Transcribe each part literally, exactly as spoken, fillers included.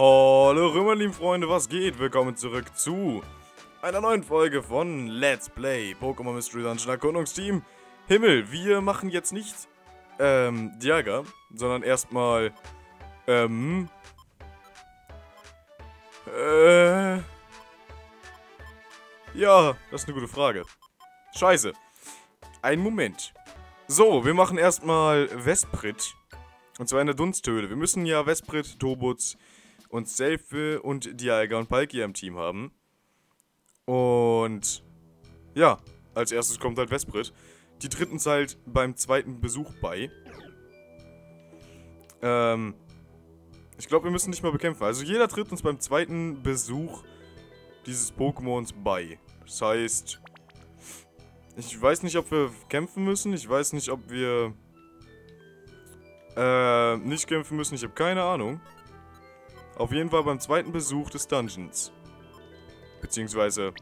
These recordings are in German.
Hallo Römer, lieben Freunde, was geht? Willkommen zurück zu einer neuen Folge von Let's Play Pokémon Mystery Dungeon Erkundungsteam Himmel. Wir machen jetzt nicht ähm, Dialga, sondern erstmal ähm, äh, ja, das ist eine gute Frage. Scheiße. Einen Moment. So, wir machen erstmal Vesprit und zwar in der Dunsthöhle. Wir müssen ja Vesprit, Tobutz und Selfe und Dialga und Palkia im Team haben. Und ja, als erstes kommt halt Vesprit. Die tritt uns halt beim zweiten Besuch bei. Ähm, ich glaube, wir müssen nicht mal bekämpfen. Also jeder tritt uns beim zweiten Besuch dieses Pokémons bei. Das heißt, ich weiß nicht, ob wir kämpfen müssen. Ich weiß nicht, ob wir äh, nicht kämpfen müssen. Ich habe keine Ahnung. Auf jeden Fall beim zweiten Besuch des Dungeons. Beziehungsweise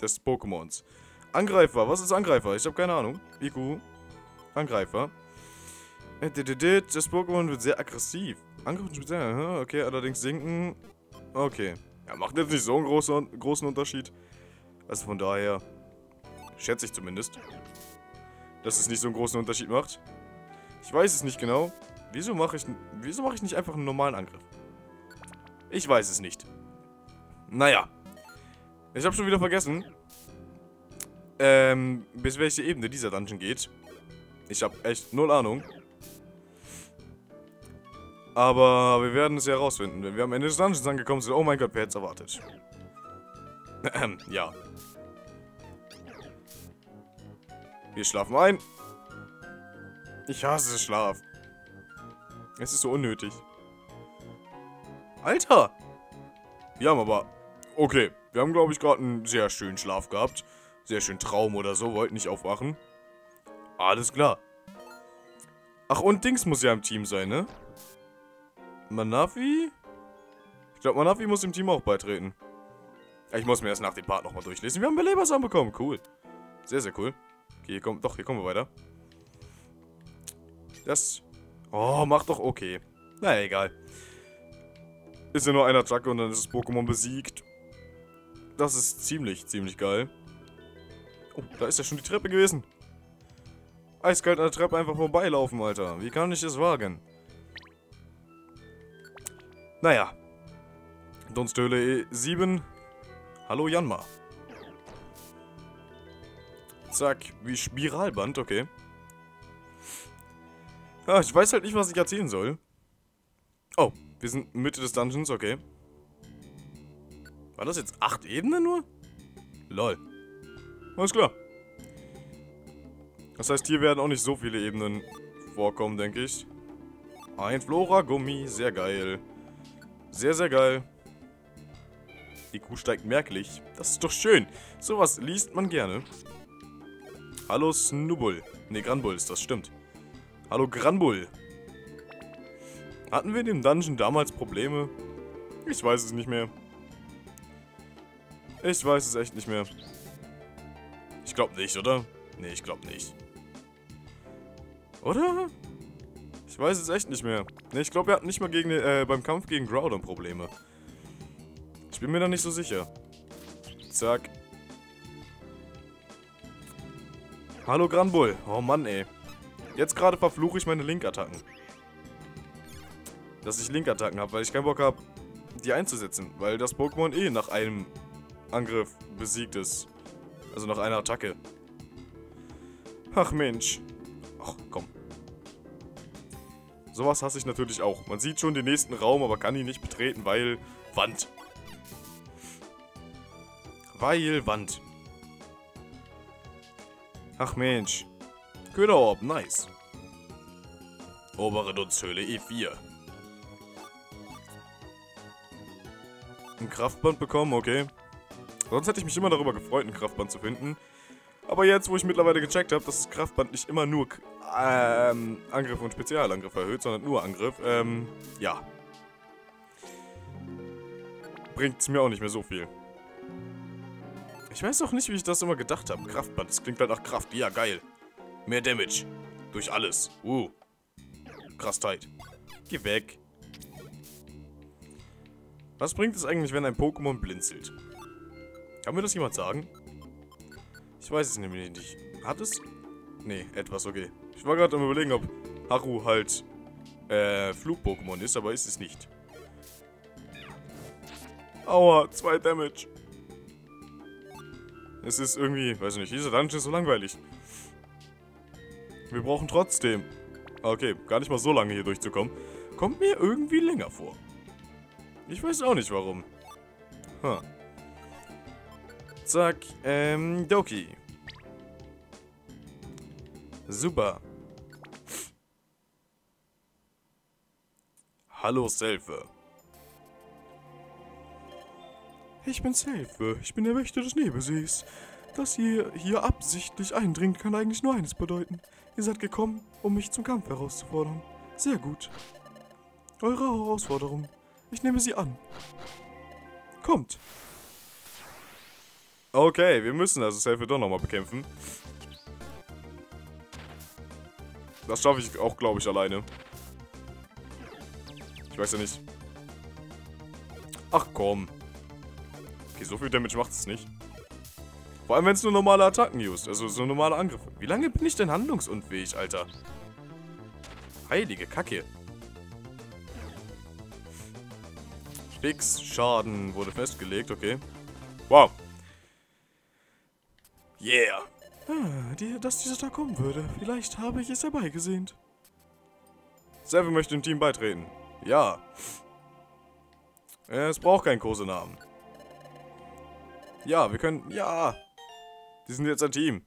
des Pokémons. Angreifer. Was ist Angreifer? Ich habe keine Ahnung. I Q. Angreifer. Das Pokémon wird sehr aggressiv. Angriff und Spezial. Okay, allerdings sinken. Okay. Ja, macht jetzt nicht so einen großen, großen Unterschied. Also von daher schätze ich zumindest, dass es nicht so einen großen Unterschied macht. Ich weiß es nicht genau. Wieso mache ich, wieso mache ich nicht einfach einen normalen Angriff? Ich weiß es nicht. Naja. Ich habe schon wieder vergessen, ähm, bis welche Ebene dieser Dungeon geht. Ich habe echt null Ahnung. Aber wir werden es ja herausfinden, wenn wir am Ende des Dungeons angekommen sind. Oh mein Gott, wer hätte es erwartet? Ja. Wir schlafen ein. Ich hasse Schlaf. Es ist so unnötig. Alter! Wir haben aber... Okay, wir haben, glaube ich, gerade einen sehr schönen Schlaf gehabt. Sehr schönen Traum oder so, wollten nicht aufwachen. Alles klar. Ach, und Dings muss ja im Team sein, ne? Manafi? Ich glaube, Manafi muss dem Team auch beitreten. Ich muss mir erst nach dem Part nochmal durchlesen. Wir haben Belebasamen bekommen, cool. Sehr, sehr cool. Okay, hier kommt... Doch, hier kommen wir weiter. Das... Oh, macht doch okay. Naja, egal. Ist ja nur eine Attacke und dann ist das Pokémon besiegt. Das ist ziemlich, ziemlich geil. Oh, da ist ja schon die Treppe gewesen. Eiskalt an der Treppe einfach vorbeilaufen, Alter. Wie kann ich das wagen? Naja. Dunsthöhle sieben. Hallo Janma. Zack, wie Spiralband, okay. Ah, ich weiß halt nicht, was ich erzählen soll. Oh. Wir sind Mitte des Dungeons, okay. War das jetzt acht Ebenen nur? Lol. Alles klar. Das heißt, hier werden auch nicht so viele Ebenen vorkommen, denke ich. Ein Flora-Gummi, sehr geil. Sehr, sehr geil. Die I Q steigt merklich. Das ist doch schön. Sowas liest man gerne. Hallo Snubbull. Ne, Granbull ist das, stimmt. Hallo Granbull. Hatten wir in dem Dungeon damals Probleme? Ich weiß es nicht mehr. Ich weiß es echt nicht mehr. Ich glaube nicht, oder? Nee, ich glaube nicht. Oder? Ich weiß es echt nicht mehr. Nee, ich glaube, wir hatten nicht mal gegen, äh, beim Kampf gegen Groudon Probleme. Ich bin mir da nicht so sicher. Zack. Hallo Granbull. Oh Mann, ey. Jetzt gerade verfluche ich meine Link-Attacken. Dass ich Link-Attacken habe, weil ich keinen Bock habe, die einzusetzen. Weil das Pokémon eh nach einem Angriff besiegt ist. Also nach einer Attacke. Ach Mensch. Ach, komm. Sowas hasse ich natürlich auch. Man sieht schon den nächsten Raum, aber kann ihn nicht betreten, weil... Wand. Weil Wand. Ach Mensch. Köderorb, nice. Obere Dunsthöhle E vier. Ein Kraftband bekommen, okay. Sonst hätte ich mich immer darüber gefreut, ein Kraftband zu finden. Aber jetzt, wo ich mittlerweile gecheckt habe, dass das Kraftband nicht immer nur ähm, Angriff und Spezialangriff erhöht, sondern nur Angriff, ähm, ja. Bringt es mir auch nicht mehr so viel. Ich weiß auch nicht, wie ich das immer gedacht habe. Kraftband, das klingt halt nach Kraft. Ja, geil. Mehr Damage. Durch alles. Uh. Krass tight. Geh weg. Was bringt es eigentlich, wenn ein Pokémon blinzelt? Kann mir das jemand sagen? Ich weiß es nämlich nicht. Hat es? Nee, etwas, okay. Ich war gerade am Überlegen, ob Haru halt äh, Flug-Pokémon ist, aber ist es nicht. Aua, zwei Damage. Es ist irgendwie, weiß ich nicht, dieser Dungeon ist so langweilig. Wir brauchen trotzdem... Okay, gar nicht mal so lange hier durchzukommen. Kommt mir irgendwie länger vor. Ich weiß auch nicht warum. Huh. Zack, ähm, Doky. Super. Hallo, Selfe. Ich bin Selfe. Ich bin der Wächter des Nebelsees. Dass ihr hier absichtlich eindringt, kann eigentlich nur eines bedeuten. Ihr seid gekommen, um mich zum Kampf herauszufordern. Sehr gut. Eure Herausforderung. Ich nehme sie an. Kommt. Okay, wir müssen also Selfie doch nochmal bekämpfen. Das schaffe ich auch, glaube ich, alleine. Ich weiß ja nicht. Ach komm. Okay, so viel Damage macht es nicht. Vor allem, wenn es nur normale Attacken used, also so normale Angriffe. Wie lange bin ich denn handlungsunfähig, Alter? Heilige Kacke. Fix Schaden wurde festgelegt, okay. Wow. Yeah. Ah, die, dass dieser Tag kommen würde. Vielleicht habe ich es herbeigesehnt. Selfe möchte dem Team beitreten. Ja. Es braucht keinen Kosenamen. Ja, wir können... Ja. Die sind jetzt ein Team.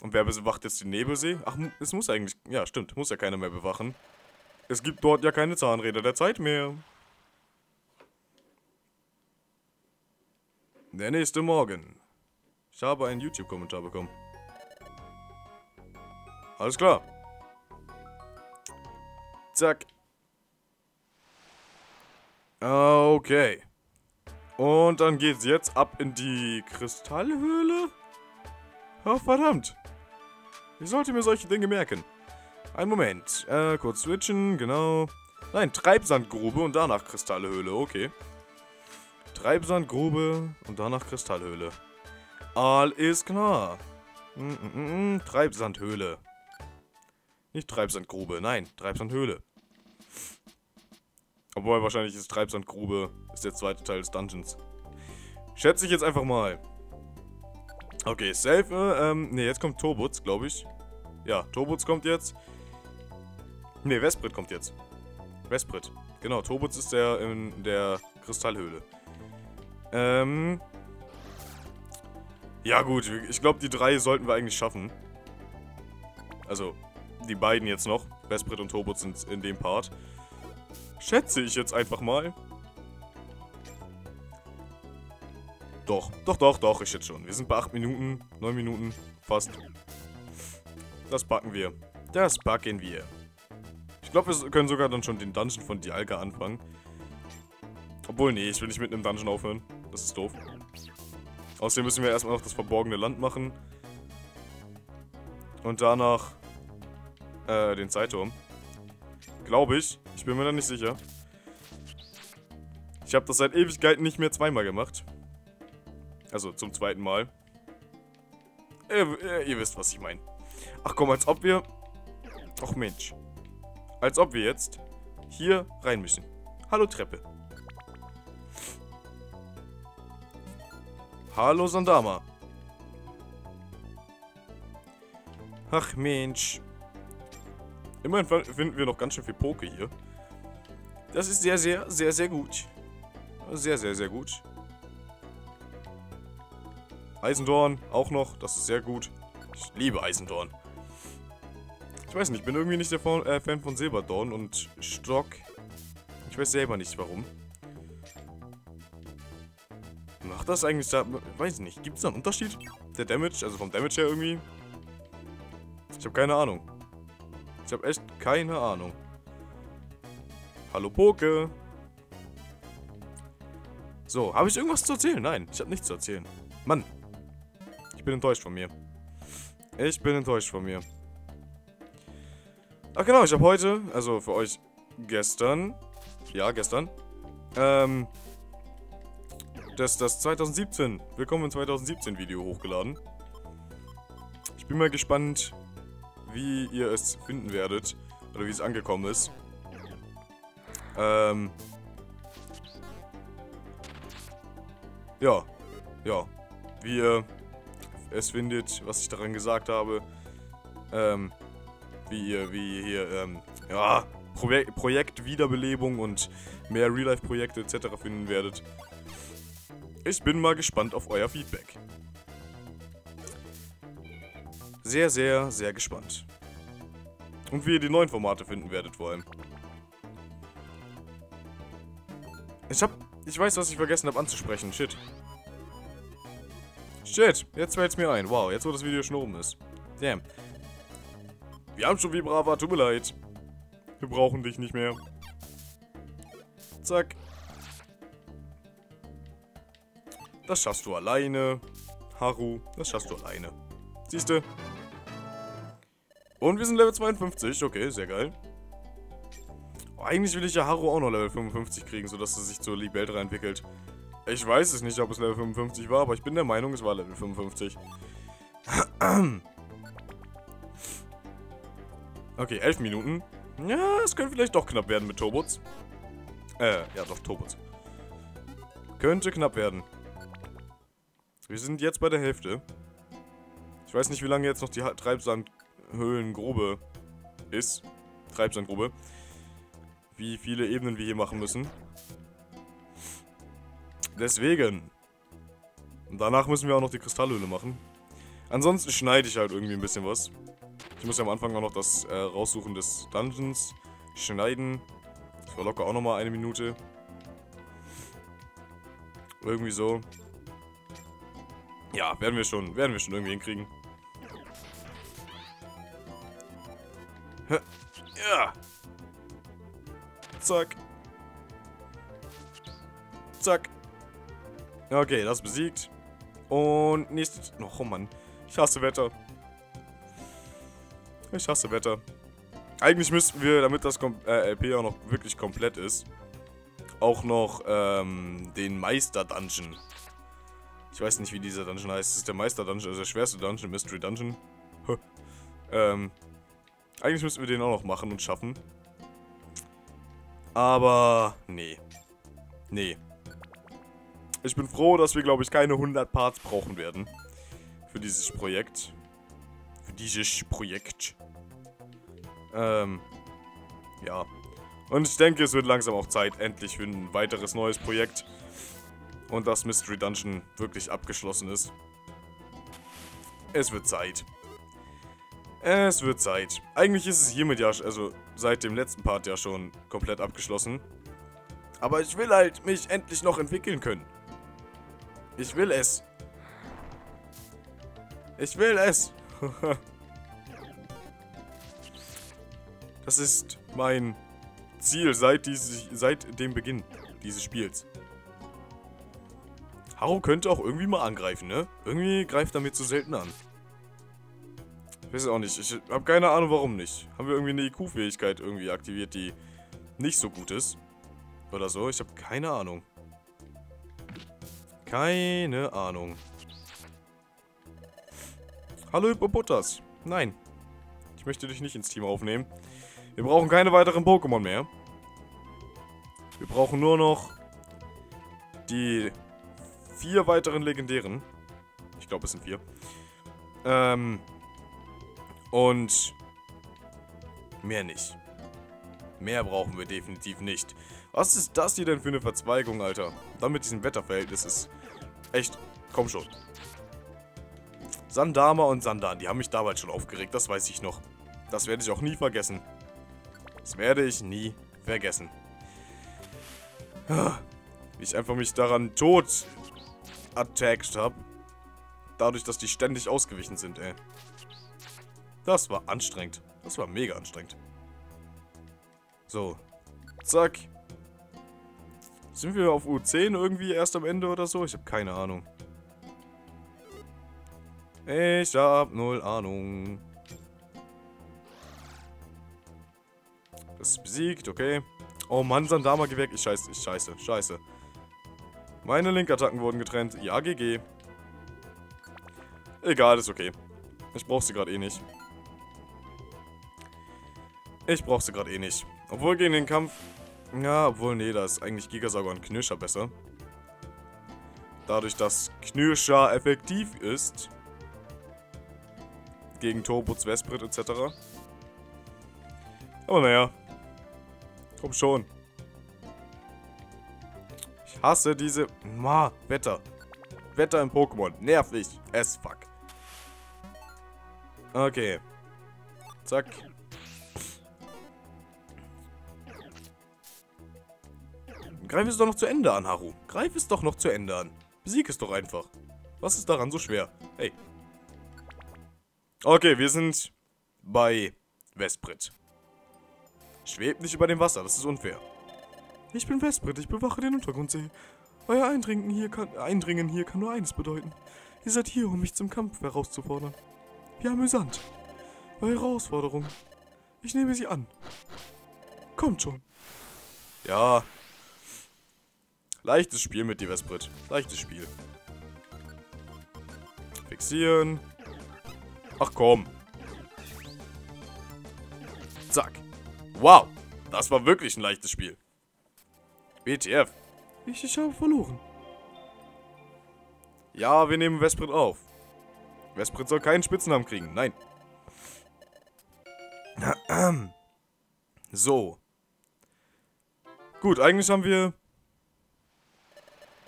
Und wer bewacht jetzt den Nebelsee? Ach, es muss eigentlich... Ja, stimmt. Muss ja keiner mehr bewachen. Es gibt dort ja keine Zahnräder der Zeit mehr. Der nächste Morgen. Ich habe einen YouTube-Kommentar bekommen. Alles klar. Zack. Okay. Und dann geht's jetzt ab in die Kristallhöhle. Oh, verdammt. Ich sollte mir solche Dinge merken. Einen Moment. Äh, kurz switchen, genau. Nein, Treibsandgrube und danach Kristallhöhle, okay. Treibsandgrube und danach Kristallhöhle. All ist klar. Mm -mm -mm. Treibsandhöhle. Nicht Treibsandgrube, nein, Treibsandhöhle. Obwohl wahrscheinlich ist Treibsandgrube ist der zweite Teil des Dungeons. Schätze ich jetzt einfach mal. Okay, Selfe. Ähm, ne, jetzt kommt Tobutz, glaube ich. Ja, Tobutz kommt jetzt. Ne, Vesprit kommt jetzt. Vesprit. Genau, Tobutz ist der in der Kristallhöhle. Ähm. Ja gut, ich glaube die drei sollten wir eigentlich schaffen. Also, die beiden jetzt noch. Vesprit und Tobutz sind in dem Part. Schätze ich jetzt einfach mal. Doch, doch, doch, doch, ich schätze schon. Wir sind bei acht Minuten, neun Minuten, fast. Das packen wir. Das packen wir. Ich glaube, wir können sogar dann schon den Dungeon von Dialga anfangen. Obwohl, nee, ich will nicht mit einem Dungeon aufhören. Das ist doof. Außerdem müssen wir erstmal noch das verborgene Land machen. Und danach äh, den Zeiturm. Glaube ich. Ich bin mir da nicht sicher. Ich habe das seit Ewigkeiten nicht mehr zweimal gemacht. Also zum zweiten Mal. Ihr, ihr wisst, was ich meine. Ach komm, als ob wir... Ach Mensch. Als ob wir jetzt hier rein müssen. Hallo Treppe. Hallo Sandamer. Ach Mensch. Immerhin finden wir noch ganz schön viel Poke hier. Das ist sehr, sehr, sehr, sehr gut. Sehr, sehr, sehr gut. Eisendorn auch noch. Das ist sehr gut. Ich liebe Eisendorn. Ich weiß nicht, ich bin irgendwie nicht der Fan von Silberdorn und Stock. Ich weiß selber nicht, warum. Macht das eigentlich da... Weiß nicht. Gibt es da einen Unterschied? Der Damage, also vom Damage her irgendwie? Ich habe keine Ahnung. Ich habe echt keine Ahnung. Hallo Poke. So, habe ich irgendwas zu erzählen? Nein, ich habe nichts zu erzählen. Mann. Ich bin enttäuscht von mir. Ich bin enttäuscht von mir. Ach genau, ich habe heute, also für euch gestern, ja gestern, ähm, das, das zweitausendsiebzehn, willkommen im zweitausendsiebzehn Video hochgeladen. Ich bin mal gespannt, wie ihr es finden werdet oder wie es angekommen ist. Ähm. Ja, ja, wie ihr es findet, was ich daran gesagt habe. Ähm, wie ihr, wie ihr hier, ähm, ja, Projek Projekt Wiederbelebung und mehr Real-Life-Projekte et cetera finden werdet. Ich bin mal gespannt auf euer Feedback. Sehr, sehr, sehr gespannt. Und wie ihr die neuen Formate finden werdet vor allem. Ich hab... Ich weiß, was ich vergessen habe anzusprechen. Shit. Shit, jetzt fällt's mir ein. Wow, jetzt wo das Video schon oben ist. Damn. Wir haben schon Vibrava, tut mir leid. Wir brauchen dich nicht mehr. Zack. Das schaffst du alleine. Haru, das schaffst du alleine. Siehste. Und wir sind Level zweiundfünfzig. Okay, sehr geil. Oh, eigentlich will ich ja Haru auch noch Level fünfundfünfzig kriegen, sodass er sich zur Libeldra entwickelt. Ich weiß es nicht, ob es Level fünfundfünfzig war, aber ich bin der Meinung, es war Level fünfundfünfzig. Okay, elf Minuten. Ja, es könnte vielleicht doch knapp werden mit Tobutz. Äh, ja doch, Tobutz. Könnte knapp werden. Wir sind jetzt bei der Hälfte. Ich weiß nicht, wie lange jetzt noch die Treibsandhöhlengrube ist. Treibsandgrube. Wie viele Ebenen wir hier machen müssen. Deswegen. Und danach müssen wir auch noch die Kristallhöhle machen. Ansonsten schneide ich halt irgendwie ein bisschen was. Ich muss ja am Anfang auch noch das äh, Raussuchen des Dungeons schneiden. Das war locker auch nochmal eine Minute. Irgendwie so. Ja, werden wir schon. Werden wir schon irgendwie hinkriegen. Ja. Zack. Zack. Okay, das besiegt. Und nächstes... Oh Mann. Ich hasse Wetter. Ich hasse Wetter. Eigentlich müssten wir, damit das äh, L P auch noch wirklich komplett ist, auch noch ähm, den Meister-Dungeon. Ich weiß nicht, wie dieser Dungeon heißt. Das ist der Meister-Dungeon, also der schwerste Dungeon, Mystery Dungeon. ähm, eigentlich müssten wir den auch noch machen und schaffen. Aber, nee. Nee. Ich bin froh, dass wir, glaube ich, keine hundert Parts brauchen werden. Für dieses Projekt. Für dieses Projekt. Ähm. Ja. Und ich denke, es wird langsam auch Zeit, endlich für ein weiteres neues Projekt. Und dass Mystery Dungeon wirklich abgeschlossen ist. Es wird Zeit. Es wird Zeit. Eigentlich ist es hiermit ja, also seit dem letzten Part ja schon komplett abgeschlossen. Aber ich will halt mich endlich noch entwickeln können. Ich will es. Ich will es. Das ist mein Ziel seit, dieses, seit dem Beginn dieses Spiels. Haru könnte auch irgendwie mal angreifen, ne? Irgendwie greift er mir zu selten an. Ich weiß auch nicht. Ich habe keine Ahnung, warum nicht. Haben wir irgendwie eine I Q-Fähigkeit irgendwie aktiviert, die nicht so gut ist? Oder so? Ich habe keine Ahnung. Keine Ahnung. Hallo Hippopotas. Nein. Ich möchte dich nicht ins Team aufnehmen. Wir brauchen keine weiteren Pokémon mehr. Wir brauchen nur noch die vier weiteren legendären. Ich glaube, es sind vier. Ähm. Und mehr nicht. Mehr brauchen wir definitiv nicht. Was ist das hier denn für eine Verzweigung, Alter? Dann mit diesem Wetterverhältnis ist echt... Komm schon. Sandamer und Sandan, die haben mich damals schon aufgeregt, das weiß ich noch. Das werde ich auch nie vergessen. Das werde ich nie vergessen. Wie ich einfach mich daran tot attackt habe. Dadurch, dass die ständig ausgewichen sind, ey. Das war anstrengend. Das war mega anstrengend. So. Zack. Sind wir auf U zehn irgendwie erst am Ende oder so? Ich habe keine Ahnung. Ich habe null Ahnung. Das ist besiegt, okay. Oh Mann, Sandamer-Gewerk. Ich scheiße, ich scheiße, scheiße. Meine Linkattacken wurden getrennt. Ja, G G. Egal, ist okay. Ich brauche sie gerade eh nicht. Ich brauche sie gerade eh nicht. Obwohl gegen den Kampf... Ja, obwohl, nee, da ist eigentlich Gigasauger und Knirscher besser. Dadurch, dass Knirscher effektiv ist. Gegen Tobutz, Vesprit et cetera. Aber naja. Komm schon. Ich hasse diese... Ma, Wetter. Wetter im Pokémon. Nervig. As fuck. Okay. Zack. Greif es doch noch zu Ende an, Haru. Greif es doch noch zu Ende an. Besieg es doch einfach. Was ist daran so schwer? Hey. Okay, wir sind bei Vesprit. Schwebt nicht über dem Wasser, das ist unfair. Ich bin Vesprit, ich bewache den Untergrundsee. Euer Eindringen hier kann, Eindringen hier kann nur eines bedeuten. Ihr seid hier, um mich zum Kampf herauszufordern. Wie amüsant. Eure Herausforderung. Ich nehme sie an. Kommt schon. Ja. Leichtes Spiel mit dir, Vesprit. Leichtes Spiel. Fixieren. Ach komm. Zack. Wow. Das war wirklich ein leichtes Spiel. W T F. Ich habe verloren. Ja, wir nehmen Vesprit auf. Vesprit soll keinen Spitznamen kriegen. Nein. So. Gut, eigentlich haben wir...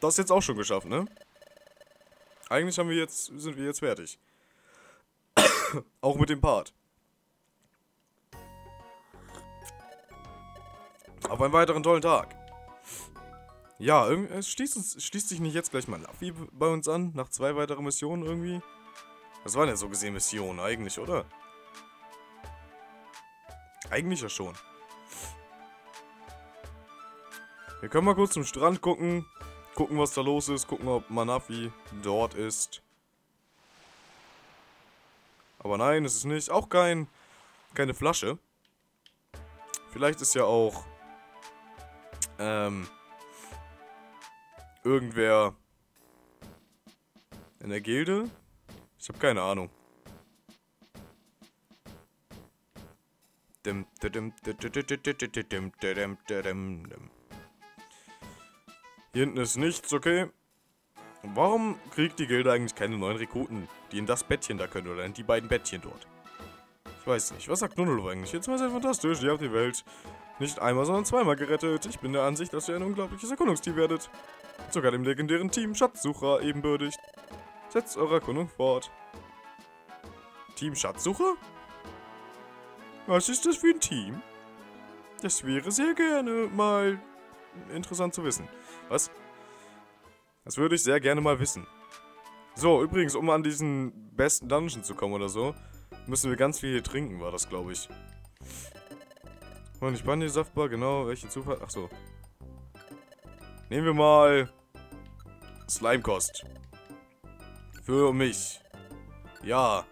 das jetzt auch schon geschafft, ne? Eigentlich haben wir jetzt, sind wir jetzt fertig. Auch mit dem Part. Auf einen weiteren tollen Tag. Ja, es schließt, uns, schließt sich nicht jetzt gleich mal Manafi bei uns an, nach zwei weiteren Missionen irgendwie. Das waren ja so gesehen Missionen eigentlich, oder? Eigentlich ja schon. Wir können mal kurz zum Strand gucken. Gucken, was da los ist. Gucken, ob Manafi dort ist. Aber nein, es ist nicht. Auch kein, keine Flasche. Vielleicht ist ja auch ähm, irgendwer in der Gilde. Ich habe keine Ahnung. Dim, dim, dim, dim, dim, dim, dim. Hier hinten ist nichts, okay. Warum kriegt die Gilde eigentlich keine neuen Rekruten, die in das Bettchen da können oder in die beiden Bettchen dort? Ich weiß nicht. Was sagt Nunolo eigentlich? Jetzt mal sehr fantastisch. Ihr habt die Welt nicht einmal, sondern zweimal gerettet. Ich bin der Ansicht, dass ihr ein unglaubliches Erkundungsteam werdet. Sogar dem legendären Team Schatzsucher ebenbürtig. Setzt eure Erkundung fort. Team Schatzsucher? Was ist das für ein Team? Das wäre sehr gerne mal... interessant zu wissen. Was? Das würde ich sehr gerne mal wissen. So, übrigens, um an diesen besten Dungeon zu kommen oder so, müssen wir ganz viel hier trinken, war das, glaube ich. Und ich bann die Saftbar, genau, welche Zufall... Ach so. Nehmen wir mal... Slimekost. Für mich. Ja.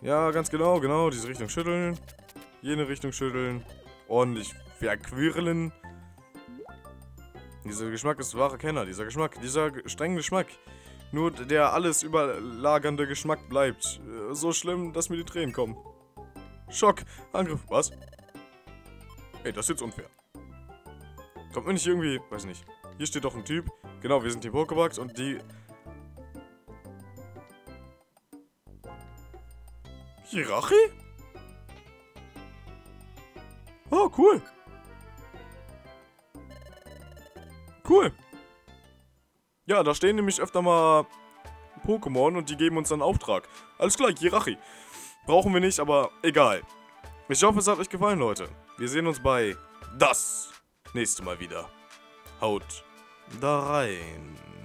Ja, ganz genau, genau, diese Richtung schütteln. Jene Richtung schütteln. Ordentlich verquirlen. Dieser Geschmack ist wahre Kenner. Dieser Geschmack, dieser strenge Geschmack. Nur der alles überlagernde Geschmack bleibt. So schlimm, dass mir die Tränen kommen. Schock. Angriff. Was? Ey, das ist jetzt unfair. Kommt mir nicht irgendwie... Weiß nicht. Hier steht doch ein Typ. Genau, wir sind die Pokebugs und die... Jirachi? Oh, cool. Cool. Ja, da stehen nämlich öfter mal Pokémon und die geben uns dann einen Auftrag. Alles klar, Jirachi. Brauchen wir nicht, aber egal. Ich hoffe, es hat euch gefallen, Leute. Wir sehen uns bei das nächste Mal wieder. Haut da rein.